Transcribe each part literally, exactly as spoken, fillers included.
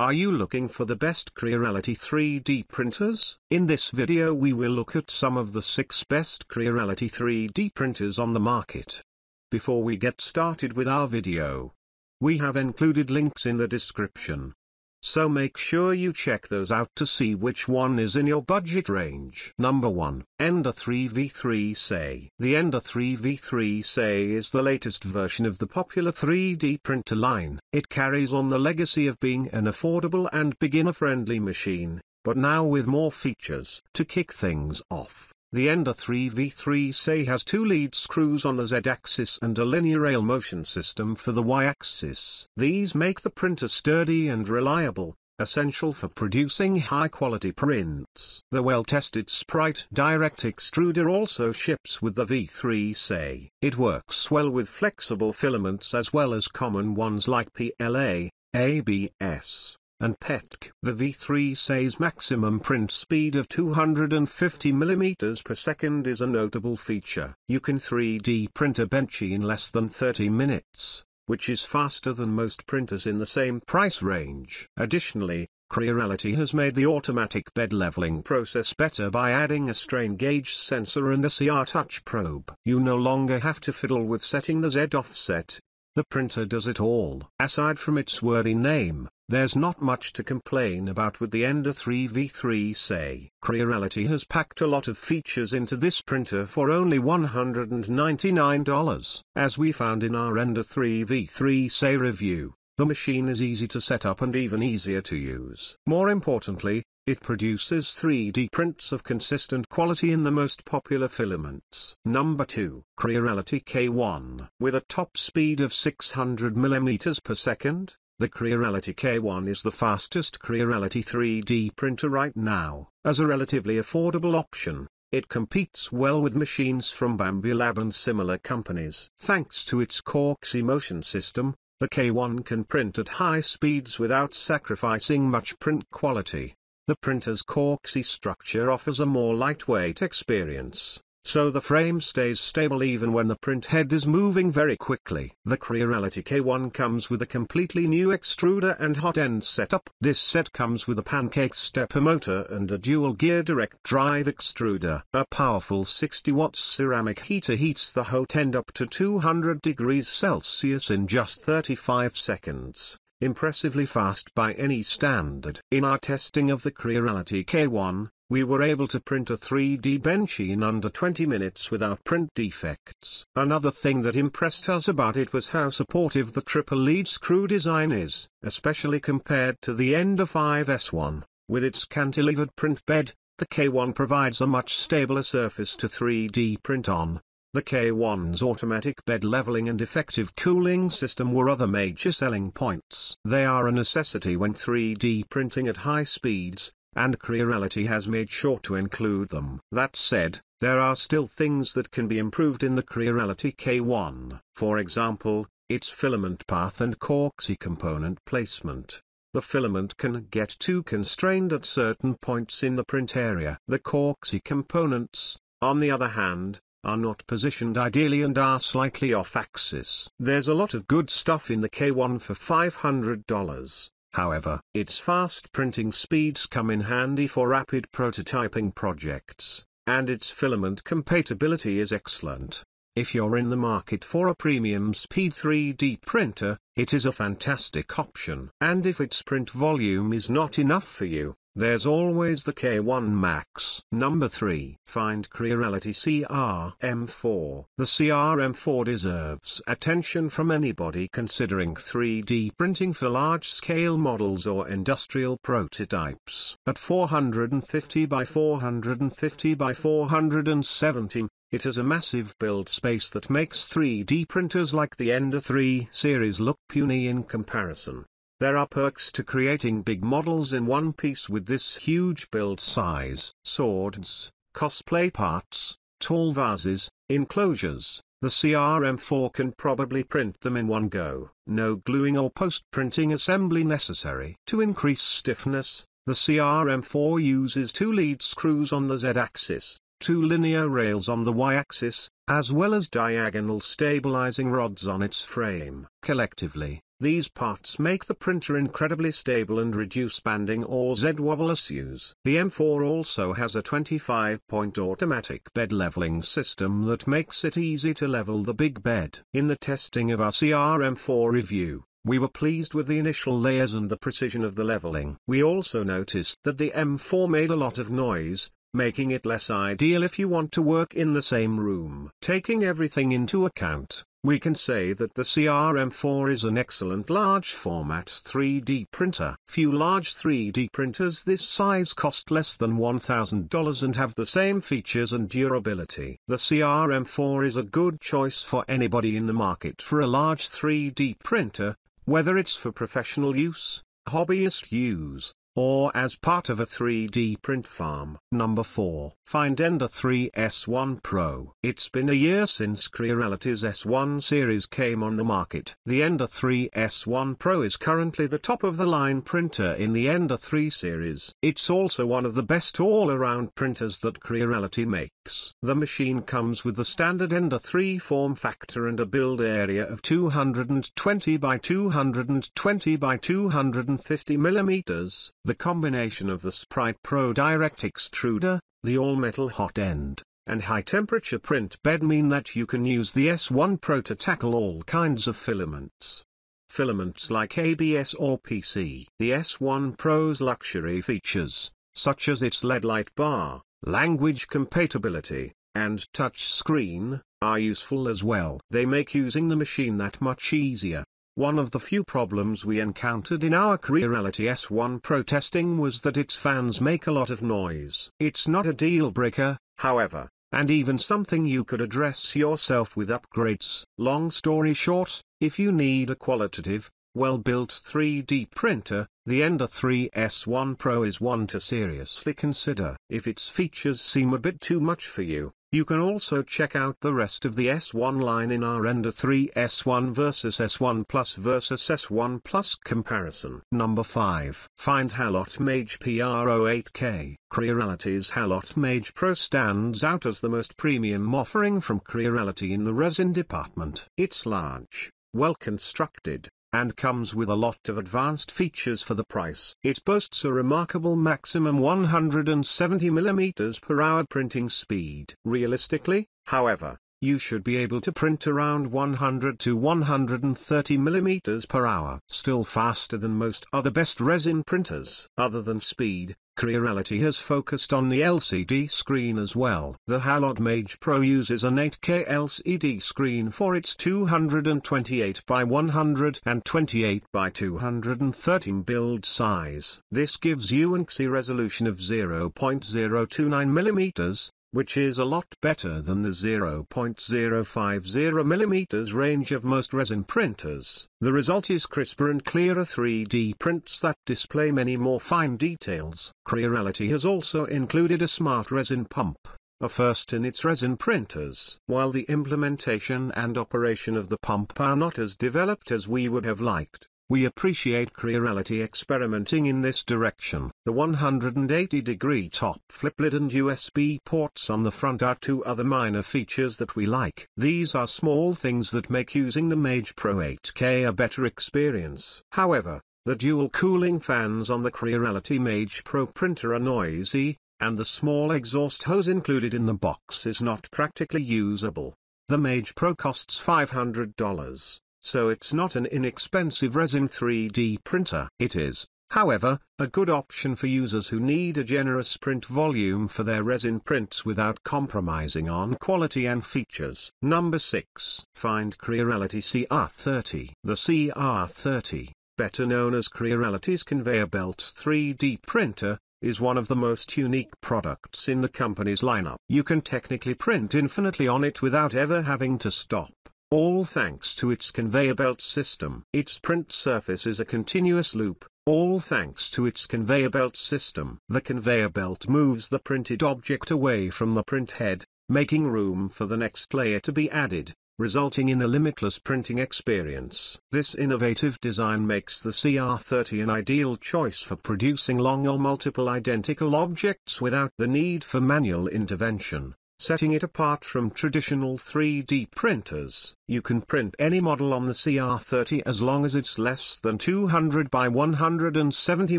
Are you looking for the best Creality three D printers? In this video we will look at some of the six best Creality three D printers on the market. Before we get started with our video, we have included links in the description. So make sure you check those out to see which one is in your budget range. Number one. Ender three V three S E. The Ender three V three S E is the latest version of the popular three D printer line. It carries on the legacy of being an affordable and beginner-friendly machine, but now with more features. To kick things off, the Ender three V three S E has two lead screws on the Z-axis and a linear rail motion system for the Y-axis. These make the printer sturdy and reliable, essential for producing high-quality prints. The well-tested Sprite Direct Extruder also ships with the V three S E. It works well with flexible filaments as well as common ones like P L A, A B S, and P E T C. The V three S E's maximum print speed of two hundred fifty millimeters per second is a notable feature. You can three D print a benchy in less than thirty minutes, which is faster than most printers in the same price range. Additionally, Creality has made the automatic bed leveling process better by adding a strain gauge sensor and a C R touch probe. You no longer have to fiddle with setting the Z offset. The printer does it all. Aside from its wordy name, there's not much to complain about with the Ender three V three S E. Creality has packed a lot of features into this printer for only one hundred ninety-nine dollars. As we found in our Ender three V three S E review, the machine is easy to set up and even easier to use. More importantly, it produces three D prints of consistent quality in the most popular filaments. Number two. Creality K one. With a top speed of six hundred millimeters per second, the Creality K one is the fastest Creality three D printer right now. As a relatively affordable option, it competes well with machines from Bambu Lab and similar companies. Thanks to its CoreXY motion system, the K one can print at high speeds without sacrificing much print quality. The printer's CoreXY structure offers a more lightweight experience, so the frame stays stable even when the print head is moving very quickly. The Creality K one comes with a completely new extruder and hot end setup. This set comes with a pancake stepper motor and a dual gear direct drive extruder. A powerful sixty watts ceramic heater heats the hot end up to two hundred degrees Celsius in just thirty-five seconds. Impressively fast by any standard. In our testing of the Creality K one, we were able to print a three D benchy in under twenty minutes without print defects. Another thing that impressed us about it was how supportive the triple lead screw design is, especially compared to the Ender five S one. With its cantilevered print bed, the K one provides a much stabler surface to three D print on. The K one's automatic bed leveling and effective cooling system were other major selling points. They are a necessity when three D printing at high speeds, and Creality has made sure to include them. That said, there are still things that can be improved in the Creality K one. For example, its filament path and CoreXY component placement. The filament can get too constrained at certain points in the print area. The CoreXY components, on the other hand, are not positioned ideally and are slightly off-axis. There's a lot of good stuff in the K one for five hundred dollars, however. Its fast printing speeds come in handy for rapid prototyping projects, and its filament compatibility is excellent. If you're in the market for a premium speed three D printer, it is a fantastic option. And if its print volume is not enough for you, there's always the K one Max. Number three. Find Creality C R M four. The C R M four deserves attention from anybody considering three D printing for large-scale models or industrial prototypes. At four hundred fifty by four hundred fifty by four hundred seventy, it has a massive build space that makes three D printers like the Ender three series look puny in comparison. There are perks to creating big models in one piece with this huge build size. Swords, cosplay parts, tall vases, enclosures. The C R M four can probably print them in one go. No gluing or post-printing assembly necessary. To increase stiffness, the C R M four uses two lead screws on the Z-axis, two linear rails on the Y-axis, as well as diagonal stabilizing rods on its frame. Collectively, These parts make the printer incredibly stable and reduce banding or Z-wobble issues. The M four also has a twenty-five point automatic bed leveling system that makes it easy to level the big bed. In the testing of our C R M four review, we were pleased with the initial layers and the precision of the leveling. We also noticed that the M four made a lot of noise, making it less ideal if you want to work in the same room. Taking everything into account, we can say that the C R M four is an excellent large format three D printer. Few large three D printers this size cost less than one thousand dollars and have the same features and durability. The C R M four is a good choice for anybody in the market for a large three D printer, whether it's for professional use, hobbyist use, or as part of a three D print farm. Number four. Find Ender three S one Pro. It's been a year since Creality's S one series came on the market. The Ender three S one Pro is currently the top-of-the-line printer in the Ender three series. It's also one of the best all-around printers that Creality makes. The machine comes with the standard Ender three form factor and a build area of two hundred twenty by two hundred twenty by two hundred fifty millimeters. The combination of the Sprite Pro Direct Extruder, the all-metal hot end, and high-temperature print bed mean that you can use the S one Pro to tackle all kinds of filaments. Filaments like A B S or P C. The S one Pro's luxury features, such as its L E D light bar, language compatibility, and touch screen, are useful as well. They make using the machine that much easier. One of the few problems we encountered in our Creality S one Pro testing was that its fans make a lot of noise. It's not a deal breaker, however, and even something you could address yourself with upgrades. Long story short, if you need a qualitative, well-built three D printer, the Ender three S one Pro is one to seriously consider. If its features seem a bit too much for you, you can also check out the rest of the S one line in our Ender three S one versus S one Plus versus S one Plus comparison. Number five. Find Halot-Mage Pro eight K. Creality's Halot-Mage Pro stands out as the most premium offering from Creality in the resin department. It's large, well-constructed, and comes with a lot of advanced features for the price. It boasts a remarkable maximum one hundred seventy millimeters per hour printing speed. Realistically, however, you should be able to print around one hundred to one hundred thirty millimeters per hour. Still faster than most other best resin printers. Other than speed, Creality has focused on the L C D screen as well. The Halot-Mage Pro uses an eight K L C D screen for its two hundred twenty-eight by one hundred twenty-eight by two hundred thirteen build size. This gives you an X E resolution of zero point zero two nine millimeters, which is a lot better than the zero point zero five zero millimeters range of most resin printers. The result is crisper and clearer three D prints that display many more fine details. Creality has also included a smart resin pump, a first in its resin printers. While the implementation and operation of the pump are not as developed as we would have liked, we appreciate Creality experimenting in this direction. The one hundred eighty degree top flip lid and U S B ports on the front are two other minor features that we like. These are small things that make using the Mage Pro eight K a better experience. However, the dual cooling fans on the Creality Mage Pro printer are noisy, and the small exhaust hose included in the box is not practically usable. The Mage Pro costs five hundred dollars. So it's not an inexpensive resin three D printer. It is, however, a good option for users who need a generous print volume for their resin prints without compromising on quality and features. Number six. Find Creality C R thirty. The C R thirty, better known as Creality's conveyor belt three D printer, is one of the most unique products in the company's lineup. You can technically print infinitely on it without ever having to stop, all thanks to its conveyor belt system. Its print surface is a continuous loop, all thanks to its conveyor belt system. The conveyor belt moves the printed object away from the print head, making room for the next layer to be added, resulting in a limitless printing experience. This innovative design makes the C R thirty an ideal choice for producing long or multiple identical objects without the need for manual intervention. Setting it apart from traditional three D printers, you can print any model on the C R thirty as long as it's less than two hundred by one hundred seventy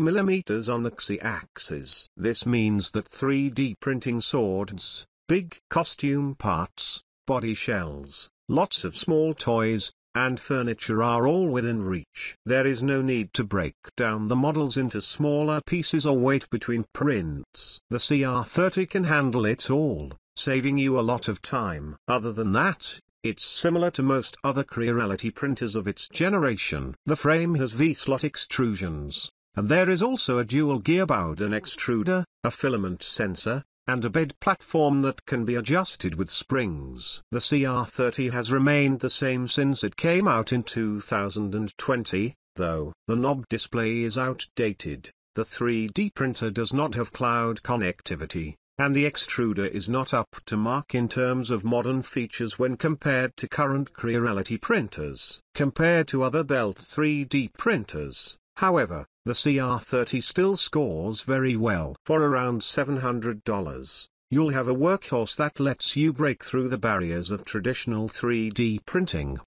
millimeters on the X Y axis. This means that three D printing swords, big costume parts, body shells, lots of small toys, and furniture are all within reach. There is no need to break down the models into smaller pieces or wait between prints. The C R thirty can handle it all, saving you a lot of time. Other than that, it's similar to most other Creality printers of its generation. The frame has V slot extrusions, and there is also a dual gear Bowden extruder, a filament sensor, and a bed platform that can be adjusted with springs. The C R thirty has remained the same since it came out in two thousand twenty, though. The knob display is outdated, the three D printer does not have cloud connectivity, and the extruder is not up to mark in terms of modern features when compared to current Creality printers. Compared to other Belt three D printers, however, the C R thirty still scores very well. For around seven hundred dollars, you'll have a workhorse that lets you break through the barriers of traditional three D printing.